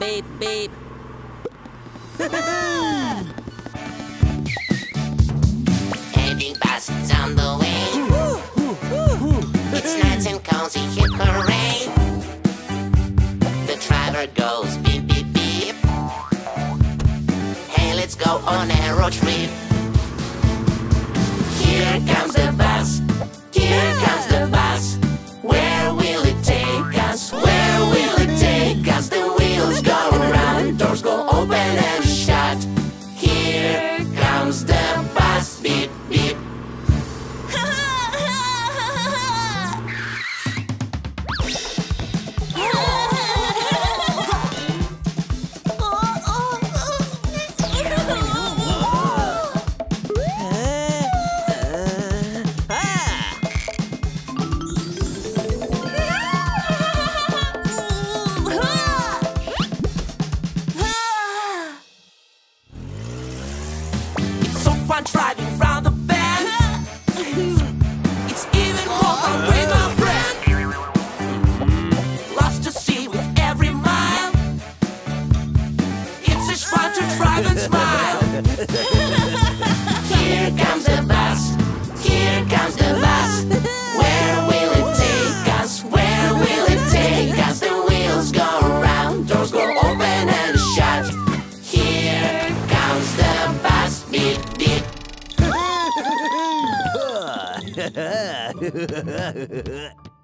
beep, beep. Heading buses on the way. It's nice and cozy, hip hooray. The driver goes beep, beep, beep. Hey, let's go on a road trip. Here comes the bus. Here comes the bus. Where will it take us? Where will it take us? The wheels go round, doors go open and shut. Here comes the bus, beep, beep.